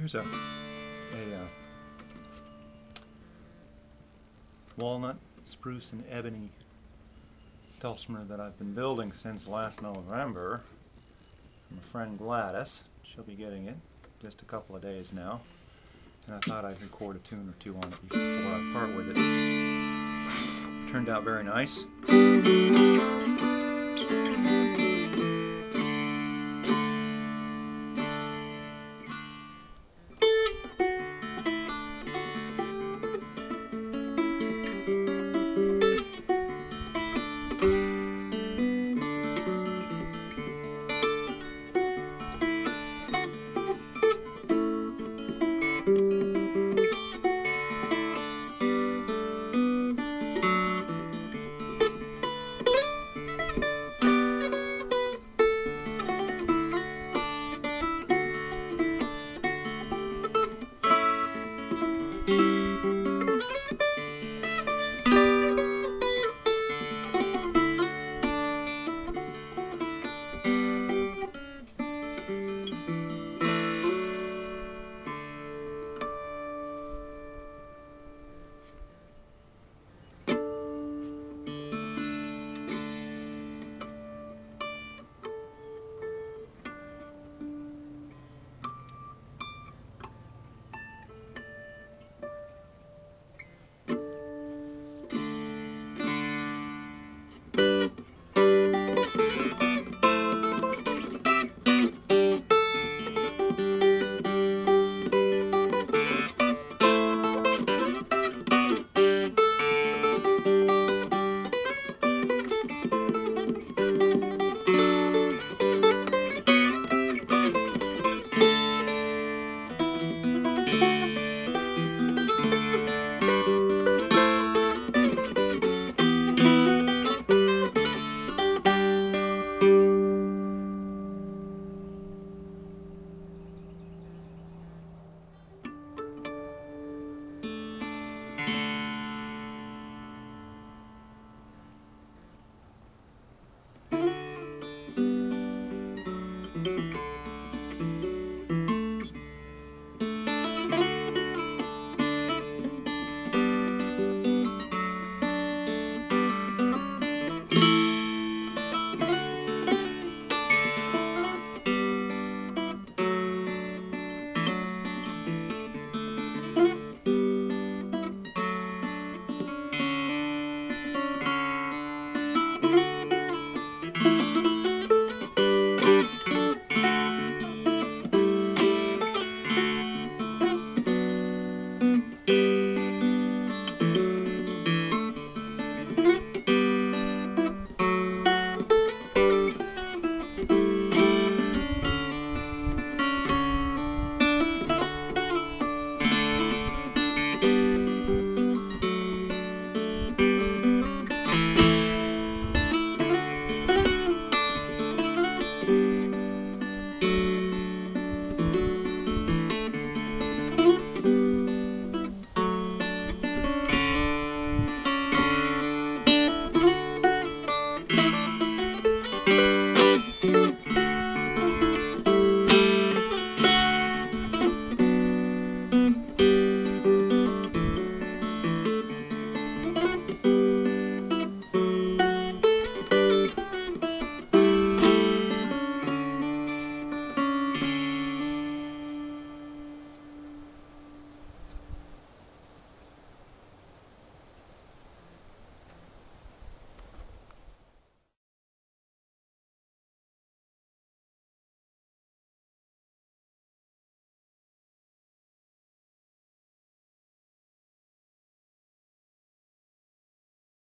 here's a walnut, spruce, and ebony dulcimer that I've been building since last November from a friend Gladys. She'll be getting it just a couple of days now, and I thought I'd record a tune or two on it before I part with it. It turned out very nice.